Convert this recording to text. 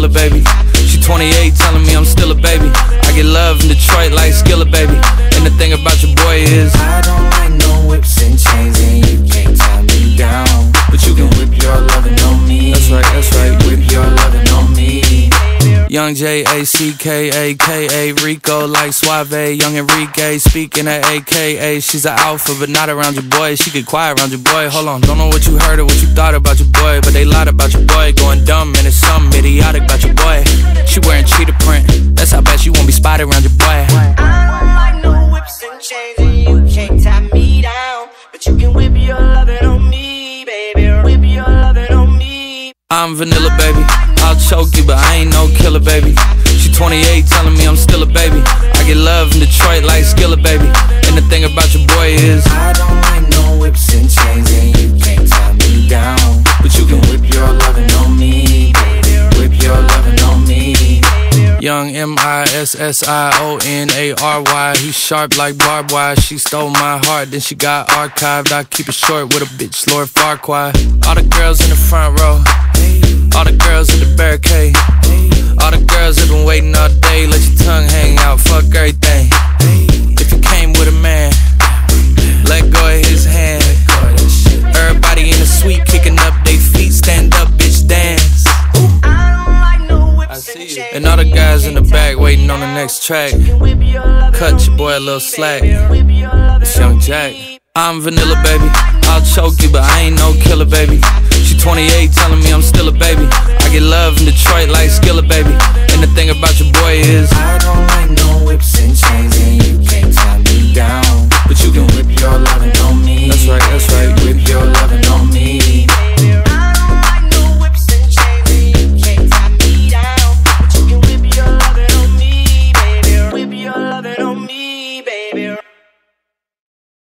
Skilla, baby. She 28, telling me I'm still a baby. I get love in Detroit like Skilla, baby. And the thing about your boy is I don't like no whips and chains, and you can't tie me down. But you can whip your lovin' on me. That's right, that's right. Whip your lovin' on me. Young J-A-C-K-A-K-A, Rico like Suave. Young Enrique, speaking at A-K-A. She's an alpha, but not around your boy. She get quiet around your boy. Hold on, don't know what you heard or what you thought about your boy, but they lied about your boy. Going dumb and it's something idiotic about your boy. She wearing cheetah print, that's how bad she won't be spotted around your boy. I don't like no whips and chains, and you can't tie me down. But you can whip your lovin' on me, baby. Whip your lovin' on me. I'm vanilla, baby. I'll choke you, but I ain't no killer, baby. She 28, telling me I'm still a baby. I get love in Detroit like Skilla, baby. And the thing about your boy is I don't like no whips and chains, and you can't tie me down. But you can whip your lovin' on me, baby. Whip your lovin' on me. Young M-I-S-S-I-O-N-A-R-Y. He's sharp like barbed wire. She stole my heart, then she got archived. I keep it short with a bitch, Lord Farquaad. All the girls in the front row, all the girls at the barricade, all the girls have been waiting all day. Let your tongue hang out, fuck everything. If you came with a man, let go of his hand. Everybody in the suite kicking up they feet. Stand up, bitch, dance. And all the guys in the back waiting on the next track. Cut your boy a little slack. It's Young Jack. I'm vanilla, baby. I'll choke you, but I ain't no killer, baby. She 28, telling me I'm still a baby. I get love in Detroit like Skilla, baby. And the thing about your boy is I don't